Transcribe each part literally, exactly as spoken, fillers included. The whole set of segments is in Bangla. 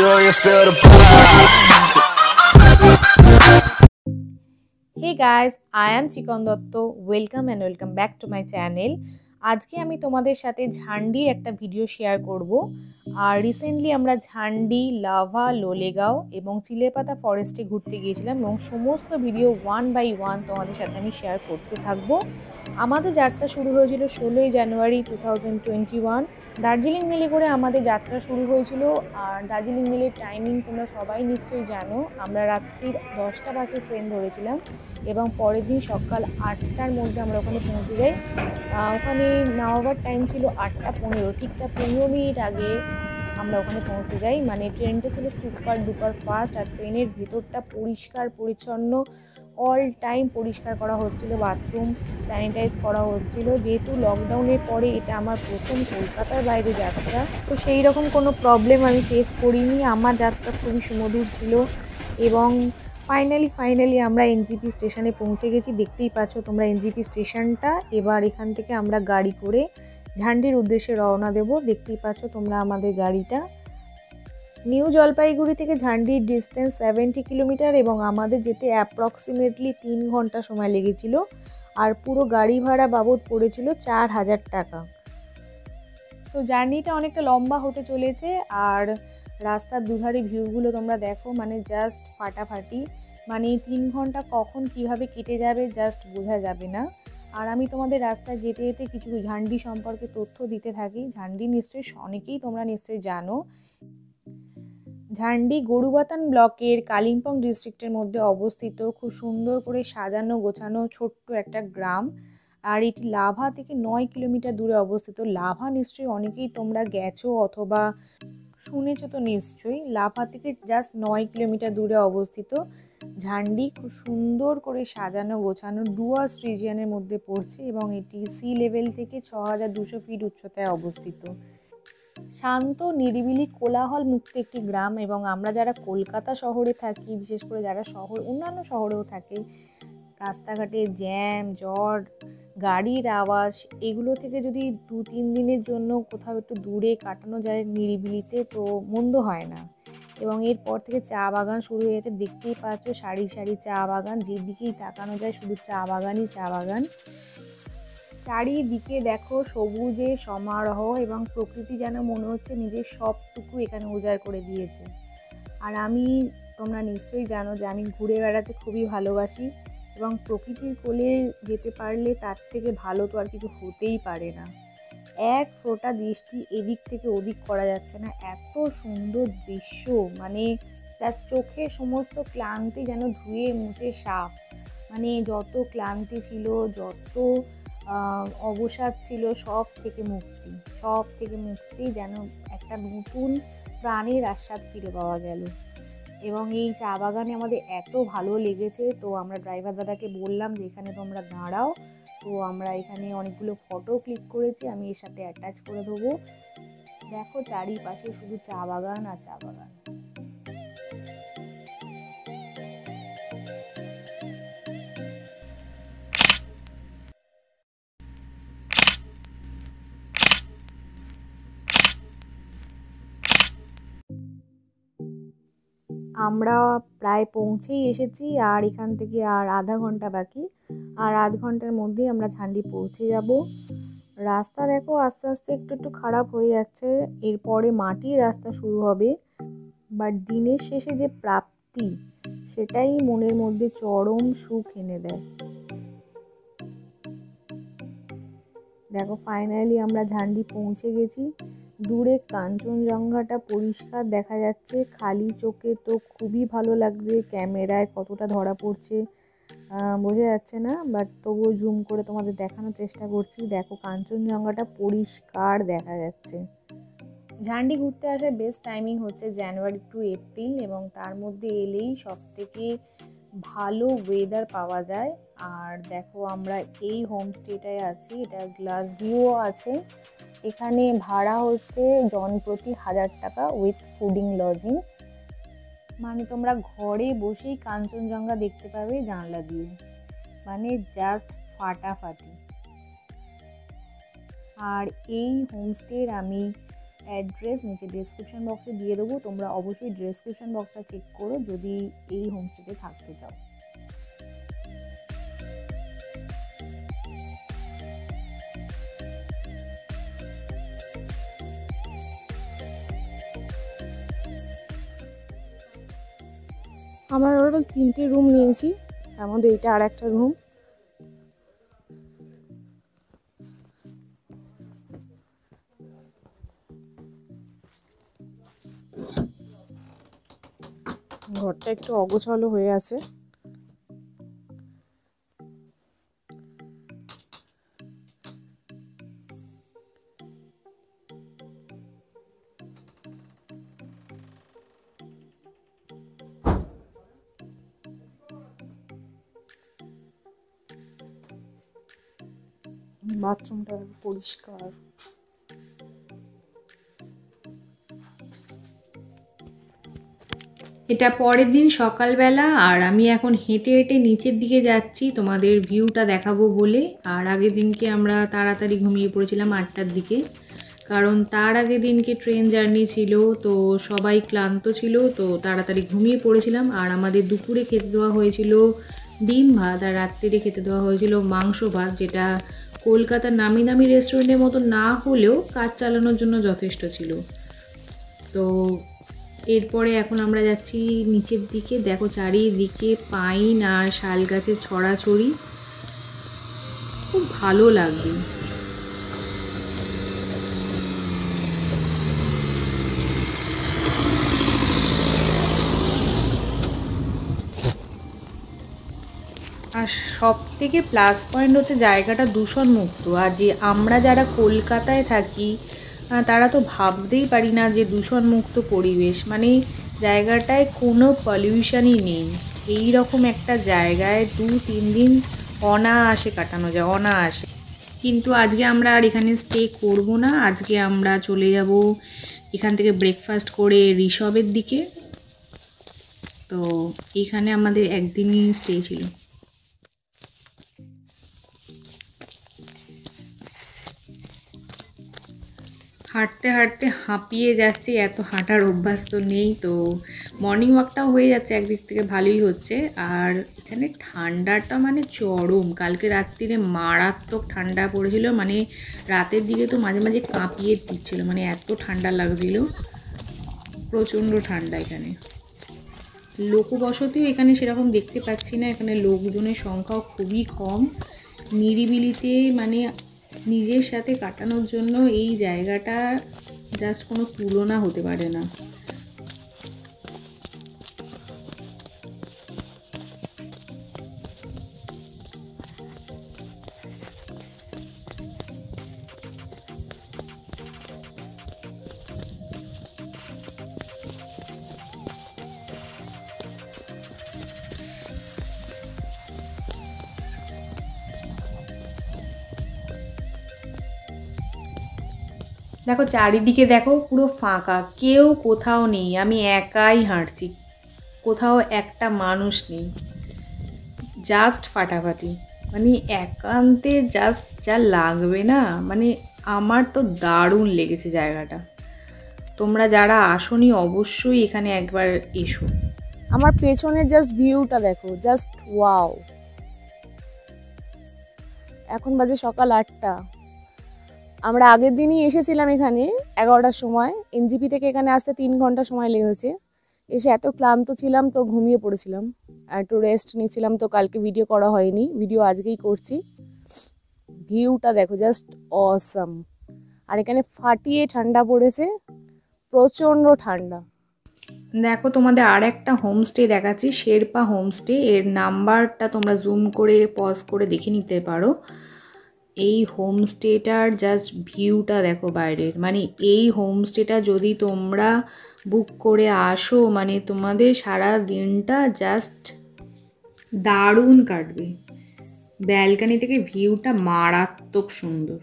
Hey guys, I am Chikan Dutta. Welcome and welcome back to my channel. आज के आमी तुम्हारे साथे झांडी एक भिडियो शेयर करब और रिसेंटली आमरा झांडी लाभा लोलेगाओ एवं चिलेपाता फरेस्टे घुरते गेछिलाम एवं समस्त भिडियो वन बाई वन तुम्हारे साथे आमी शेयर करते थाकबो। आमादेर यात्रा शुरू होयेछिलो षोलोई January two thousand twenty one Darjeeling मेले करे आमादेर यात्रा शुरू होयेछिलो और दार्जिलिंग मेले टाइमिंग तोमरा सबाई निश्चयई जानो। आमरा रात्रि दसटा बाजे ट्रेन धरेछिलाम एवं परेर दिन सकाल आठटार मध्य आमरा ओखाने पौंछे जाई। ओखाने नाओभार टाइम छिलो आठटा पंद्रह ठीक पंद्रह मिनट आगे आमरा ओखाने पौंछे जाई। माने ट्रेनटा छिलो सुपार डुपार फास्ट और ट्रेनेर भितरटा परिष्कार परिच्छन्न अल टाइम परिष्कार करा होच्छिलो, बाथरूम सैनिटाइज करा होच्छिलो। जेहेतु लकडाउनेर परे एटा आमार प्रथम कलकातार बाइरे यात्रा तो सेई रकम कोनो प्रब्लेम आमि फेस करिनि। आमार यात्रा खूब सुमधुर छिलो एवं फाइनली फाइनली आमरा एनजेपी स्टेशने पहुँचे गेছি। देखतेই পাচ্ছ তোমরা এনজেপি স্টেশনটা। এবার এখান থেকে আমরা গাড়ি করে ঝান্ডির উদ্দেশ্যে রওনা দেব। দেখতেই পাচ্ছ তোমরা আমাদের গাড়িটা। নিউ জলপাইগুড়ি থেকে ঝান্ডির ডিস্টেন্স सेवेंटी কিলোমিটার এবং আমাদের যেতে অ্যাপ্রক্সিমেটলি তিন ঘন্টা সময় লেগেছিল আর পুরো গাড়ি ভাড়া বাবদ পড়েছিল চার হাজার টাকা। তো জার্নিটা অনেকটা লম্বা হতে চলেছে আর রাস্তার দুধারে ভিউগুলো তোমরা দেখো, মানে জাস্ট ফাটাফাটি। মানে তিন ঘন্টা কখন কিভাবে কেটে যাবে জাস্ট বোঝা যাবে না। আর আমি তোমাদের রাস্তায় যেতে যেতে কিছু ঝান্ডি সম্পর্কে তথ্য দিতে থাকি। ঝান্ডি নিশ্চয়ই অনেকেই তোমরা নিশ্চয়ই জানো। ঝান্ডি গোরুবথান ব্লকের কালিম্পং ডিস্ট্রিক্টের মধ্যে অবস্থিত খুব সুন্দর করে সাজানো গোছানো ছোট্ট একটা গ্রাম আর এটি লাভা থেকে নয় কিলোমিটার দূরে অবস্থিত। লাভা নিশ্চয়ই অনেকেই তোমরা গেছো অথবা শুনেছো তো নিশ্চয়ই। লাভা থেকে জাস্ট নয় কিলোমিটার দূরে অবস্থিত ঝান্ডি খুব সুন্দর করে সাজানো গোছানো ডুয়ার্স রিজিয়নের মধ্যে পড়ছে এবং এটি সি লেভেল থেকে ছ হাজার দুশো ফিট উচ্চতায় অবস্থিত। শান্ত নিরিবিলি কোলাহল মুক্ত একটি গ্রাম এবং আমরা যারা কলকাতা শহরে থাকি, বিশেষ করে যারা শহর অন্যান্য শহরেও থাকে, রাস্তাঘাটে জ্যাম জট গাড়ির আওয়াজ এগুলো থেকে যদি দু তিন দিনের জন্য কোথাও একটু দূরে কাটানো যায় নিরিবিলিতে তো মন্দ হয় না। এবং এরপর থেকে চা বাগান শুরু হয়ে গেছে। দেখতেই পাচ্ছ সারি সারি চা বাগান, যেদিকেই তাকানো যায় শুধু চা বাগানই চা বাগান। চারিদিকে দেখো সবুজে সমারোহ এবং প্রকৃতি যেন মনে হচ্ছে নিজের সবটুকু এখানে উজাড় করে দিয়েছে। আর আমি তোমরা নিশ্চয়ই জানো যে আমি ঘুরে বেড়াতে খুবই ভালোবাসি এবং প্রকৃতির কোলে যেতে পারলে তার থেকে ভালো তো আর কিছু হতেই পারে না। এক ফোঁটা দৃষ্টি এদিক থেকে ওদিক করা যাচ্ছে না, এত সুন্দর দৃশ্য। মানে প্লাস চোখে সমস্ত ক্লান্তি যেন ধুয়ে মুছে সাফ। মানে যত ক্লান্তি ছিল যত অবসাদ ছিল সব থেকে মুক্তি, সব থেকে মুক্তি যেন একটা নতুন প্রাণের আস্বাদ ফিরে পাওয়া গেল। এবং এই চা বাগানে আমাদের এত ভালো লেগেছে তো আমরা ড্রাইভার দাদাকে বললাম যে এখানে তোমরা দাঁড়াও। তো আমরা এখানে অনেকগুলো ফটো ক্লিক করেছি, আমি এর সাথে অ্যাটাচ করে দেবো। দেখো চারিপাশে শুধু চা বাগান আর চা বাগান। আমরা প্রায় পৌঁছেই এসেছি আর এখান থেকে আর আধা ঘন্টা বাকি, আর আধ ঘন্টার মধ্যেই আমরা ঝান্ডি পৌঁছে যাব। রাস্তা দেখো আস্তে আস্তে একটু একটু খারাপ হয়ে যাচ্ছে, এরপরে মাটির রাস্তা শুরু হবে। বাট দিনের শেষে যে প্রাপ্তি সেটাই মনের মধ্যে চরম সুখ এনে দেয়। দেখো ফাইনালি আমরা ঝান্ডি পৌঁছে গেছি। দূরে কাঞ্চনজঙ্ঘাটা পরিষ্কার দেখা যাচ্ছে, খালি চোখে তো খুবই ভালো লাগছে। ক্যামেরায় কতটা ধরা পড়ছে বোঝা যাচ্ছে না, বাট তবুও জুম করে তোমাদের দেখানোর চেষ্টা করছি। দেখো কাঞ্চনজঙ্ঘাটা পরিষ্কার দেখা যাচ্ছে। ঝান্ডি ঘুরতে আসার বেস্ট টাইমিং হচ্ছে জানুয়ারি টু এপ্রিল এবং তার মধ্যে এলেই সবথেকে ভালো ওয়েদার পাওয়া যায়। আর দেখো আমরা এই হোমস্টেটায় আছি, এটা গ্লাস ভিউ আছে। এখানে ভাড়া হচ্ছে জন প্রতি হাজার টাকা উইথ ফুডিং লজিং। মানে তোমরা ঘরে বসেই কাঞ্চনজঙ্ঘা দেখতে পাবে জানলা দিয়ে, মানে জাস্ট ফাটাফাটি। আর এই হোমস্টের আমি एड्रेस नीचे डिस्क्रिप्शन बक्से दिए देव, तुम्हारा अवश्य डिस्क्रिप्शन बक्सा चेक करो जदि ये होमस्टे थाकते चाओ। हमारे टोटल तीनटे रूम नियेছি, তার মধ্যে এটা আর একটা रूम। ঘরটা একটু অগোছালো হয়ে আছে। বাথরুমটা পরিষ্কার। এটা পরের দিন সকালবেলা, আর আমি এখন হেঁটে হেঁটে নিচের দিকে যাচ্ছি তোমাদের ভিউটা দেখাবো বলে। আর আগের দিনকে আমরা তাড়াতাড়ি ঘুমিয়ে পড়েছিলাম আটটার দিকে, কারণ তার আগের দিনকে ট্রেন জার্নি ছিল, তো সবাই ক্লান্ত ছিল, তো তাড়াতাড়ি ঘুমিয়ে পড়েছিলাম। আর আমাদের দুপুরে খেতে দেওয়া হয়েছিল ডিম ভাত, আর রাত্রিরে খেতে দেওয়া হয়েছিল মাংস ভাত, যেটা কলকাতার নামি দামি রেস্টুরেন্টের মতো না হলেও কাজ চালানোর জন্য যথেষ্ট ছিল। তো এরপরে এখন আমরা যাচ্ছি নিচের দিকে। দেখো চারিদিকে পাইন আর শাল গাছের ছড়াছড়ি, খুব ভালো লাগবে। আর সব থেকে প্লাস পয়েন্ট হচ্ছে জায়গাটা দূষণমুক্ত। আর যে আমরা যারা কলকাতায় থাকি তারা তো ভাবতেই পারি না যে দূষণমুক্ত পরিবেশ, মানে জায়গাটায় কোনো পলিউশনই নেই। এই রকম একটা জায়গায় দু তিন দিন অনায়াসে কাটানো যায়, অনায়াসে। কিন্তু আজকে আমরা আর এখানে স্টে করব না, আজকে আমরা চলে যাব এখান থেকে ব্রেকফাস্ট করে রিসবের দিকে। তো এখানে আমাদের একদিনই স্টে ছিল। হাঁটতে হাঁটতে হাঁপিয়ে যাচ্ছি, এত হাঁটার অভ্যাস তো নেই, তো মর্নিং ওয়াকটাও হয়ে যাচ্ছে, একদিক থেকে ভালোই হচ্ছে। আর এখানে ঠান্ডাটা মানে চরম, কালকে রাত্রিরে মারাত্মক ঠান্ডা পড়েছিল, মানে রাতের দিকে তো মাঝে মাঝে কাঁপিয়ে দিচ্ছিল, মানে এত ঠান্ডা লাগছিল, প্রচণ্ড ঠান্ডা। এখানে লোকবসতিও এখানে সেরকম দেখতে পাচ্ছি না, এখানে লোকজনের সংখ্যাও খুবই কম। নিরিবিলিতে মানে নিজের সাথে কাটানোর জন্য এই জায়গাটা জাস্ট কোনো তুলনা হতে পারে না। দেখো চারিদিকে দেখো পুরো ফাঁকা, কেউ কোথাও নেই, আমি একাই হাঁটছি, কোথাও একটা মানুষ নেই, জাস্ট ফাটাফাটি। মানে একান্তে জাস্ট যা লাগবে না, মানে আমার তো দারুণ লেগেছে জায়গাটা। তোমরা যারা আসোনি অবশ্যই এখানে একবার এসো। আমার পেছনে জাস্ট ভিউটা দেখো, জাস্ট ওয়াও। এখন বাজে সকাল আটটা। আমরা আগের দিনই এসেছিলাম এখানে এগারোটার সময়, এনজিপি থেকে এখানে আসতে তিন ঘন্টা সময় লেগেছে। এসে এত ক্লান্ত ছিলাম তো ঘুমিয়ে পড়েছিলাম, আর একটু রেস্ট নিয়েছিলাম, তো কালকে ভিডিও করা হয়নি, ভিডিও আজকেই করছি। ভিউটা দেখো জাস্ট অসাম, আর এখানে ফাটিয়ে ঠান্ডা পড়েছে, প্রচণ্ড ঠান্ডা। দেখো তোমাদের আর একটা হোমস্টে দেখাচ্ছি, শেরপা হোমস্টে। এর নাম্বারটা তোমরা জুম করে পজ করে দেখে নিতে পারো। এই হোমস্টেটার জাস্ট ভিউটা দেখো বাইরের, মানে এই হোমস্টেটা যদি তোমরা বুক করে আসো মানে তোমাদের সারা দিনটা জাস্ট দারুণ কাটবে। ব্যালকনি থেকে ভিউটা মারাত্মক সুন্দর,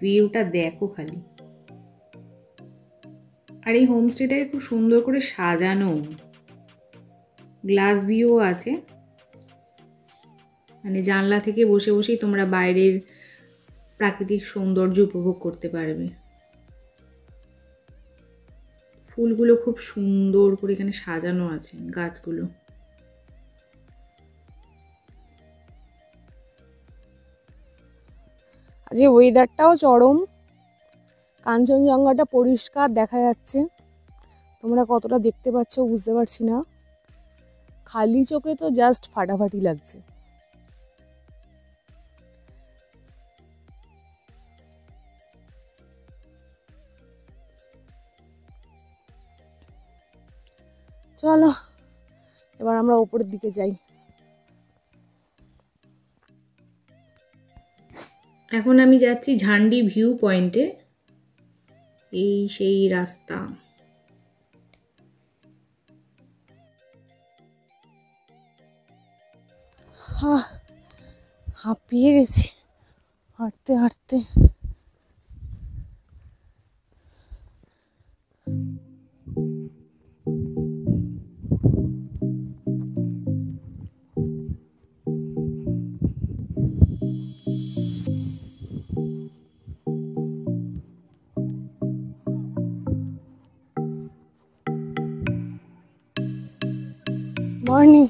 ভিউটা দেখো খালি। আর এই হোমস্টেটাকে খুব সুন্দর করে সাজানো, গ্লাস ভিউ আছে, মানে জানলা থেকে বসে বসেই তোমরা বাইরের প্রাকৃতিক সৌন্দর্য উপভোগ করতে পারবে। ফুলগুলো খুব সুন্দর করে এখানে সাজানো আছে গাছগুলো। আজ ওয়েদারটাও চরম, কাঞ্চনজঙ্ঘাটা পরিষ্কার দেখা যাচ্ছে, তোমরা কতটা দেখতে পাচ্ছ বুঝতে পারছি না, খালি চোখে তো জাস্ট ফাটাফাটি লাগছে। চলো এবার আমরা উপরের দিকে যাই। এখন আমি যাচ্ছি ঝান্ডি ভিউ পয়েন্টে। এই সেই রাস্তা, হাঁপিয়ে গেছি হাঁটতে হাঁটতে। মর্নিং,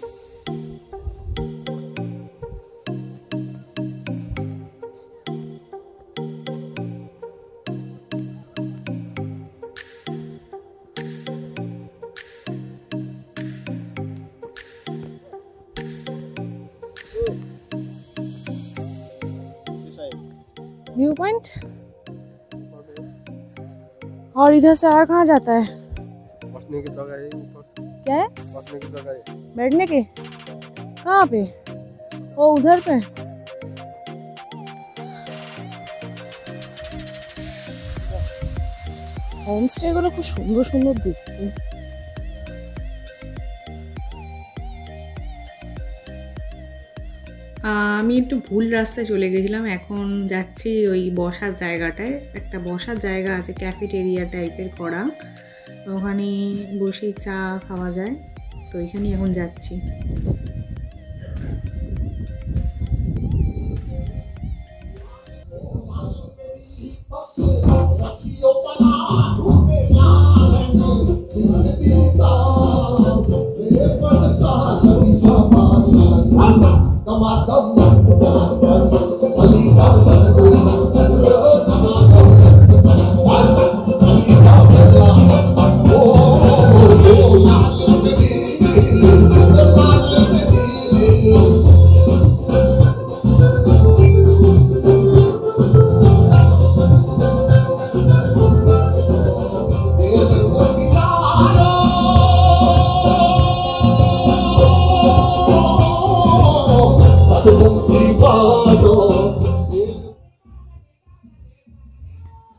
व्यू पॉइंट और इधर से और कहाँ जाता है? बसने की जगह है ऊपर। क्या है? बसने की जगह है, बैठने के। कहाँ पे? वो उधर पे। होम स्टे गुलो खूब सुंदर सुंदर देखते। আমি একটু ভুল রাস্তায় চলে গেছিলাম, এখন যাচ্ছি ওই বসার জায়গাটায়। একটা বসার জায়গা আছে ক্যাফেটেরিয়া টাইপের করা, ওখানে বসে চা খাওয়া যায়, তো ওইখানে এখন যাচ্ছি।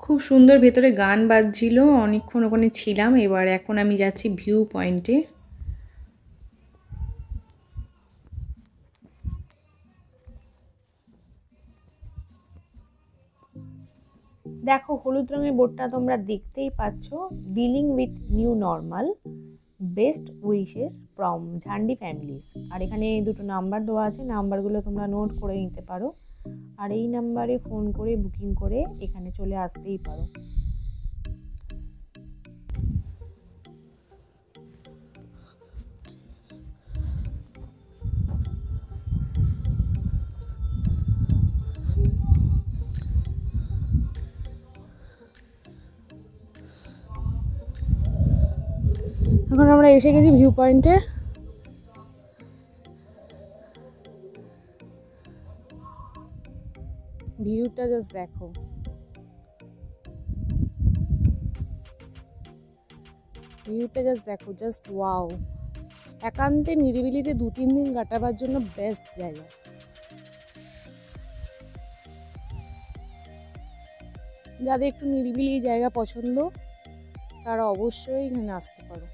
খুব সুন্দর ভেতরে গান বাজছিল, অনেকক্ষণ ওখানে ছিলাম। এবার এখন আমি যাচ্ছি ভিউ পয়েন্টে। দেখো হলুদ রঙের বোর্ডটা তোমরা দেখতেই পাচ্ছ, dealing with new normal, best wishes from Jhandi families. আর এখানে দুটো নাম্বার দেওয়া আছে, নাম্বারগুলো তোমরা নোট করে নিতে পারো, আর এই নাম্বারে ফোন করে বুকিং করে এখানে চলে আসতেই পারো। এখন আমরা এসে গেছি ভিউ পয়েন্টে। ভিউটা জাস্ট দেখো, ভিউটা জাস্ট দেখো, জাস্ট ওয়াও। একান্তে নিরিবিলিতে দু তিন দিন কাটাবার জন্য বেস্ট জায়গা। যাদের একটু নিরিবিলি জায়গা পছন্দ তারা অবশ্যই এখানে আসতে পারো।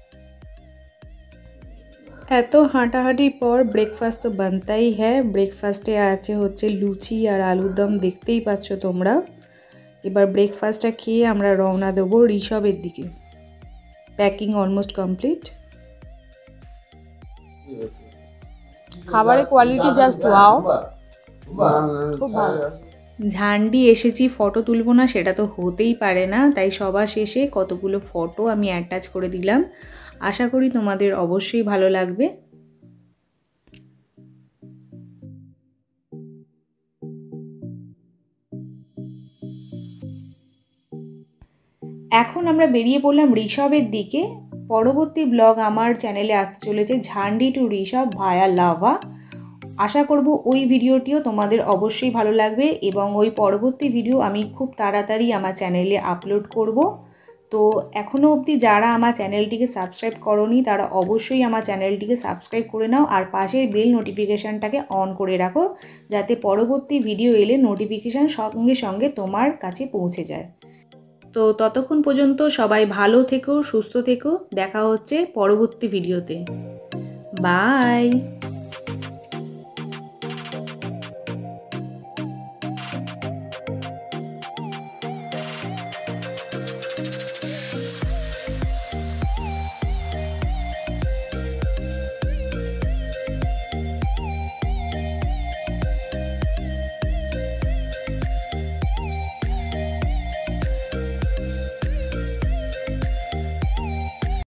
এত হাঁটাহাঁটির পর ব্রেকফাস্ট তো বানতাই হ্যাঁ। ব্রেকফাস্টে আছে হচ্ছে লুচি আর আলুর দম, দেখতেই পাচ্ছ তোমরা। এবার ব্রেকফাস্টটা খেয়ে আমরা রওনা দেবো ঋষভের দিকে। Packing almost complete. খাবারের কোয়ালিটি জাস্ট ওয়াও, খুব ভালো। झांडी एसेছি फटो तुलबो ना सेटा तो होतेই পারে না। তাই সবার শেষে কতগুলো ফটো আমি অ্যাটাচ করে দিলাম। আশা করি তোমাদের অবশ্যই ভালো লাগবে। এখন আমরা বেরিয়ে পড়লাম ঋষভের দিকে। পরবর্তী ব্লগ আমার চ্যানেলে আসতে চলেছে ঝান্ডি টু ঋষভ ভায়া লাভা। আশা করব ওই ভিডিওটিও তোমাদের অবশ্যই ভালো লাগবে এবং ওই পরবর্তী ভিডিও আমি খুব তাড়াতাড়ি আমার চ্যানেলে আপলোড করব। তো এখনও অবধি যারা আমার চ্যানেলটিকে সাবস্ক্রাইব করোনি তারা অবশ্যই আমার চ্যানেলটিকে সাবস্ক্রাইব করে নাও আর পাশের বেল নোটিফিকেশানটাকে অন করে রাখো যাতে পরবর্তী ভিডিও এলে নোটিফিকেশান সঙ্গে সঙ্গে তোমার কাছে পৌঁছে যায়। তো ততক্ষণ পর্যন্ত সবাই ভালো থেকো, সুস্থ থেকো। দেখা হচ্ছে পরবর্তী ভিডিওতে। বাই।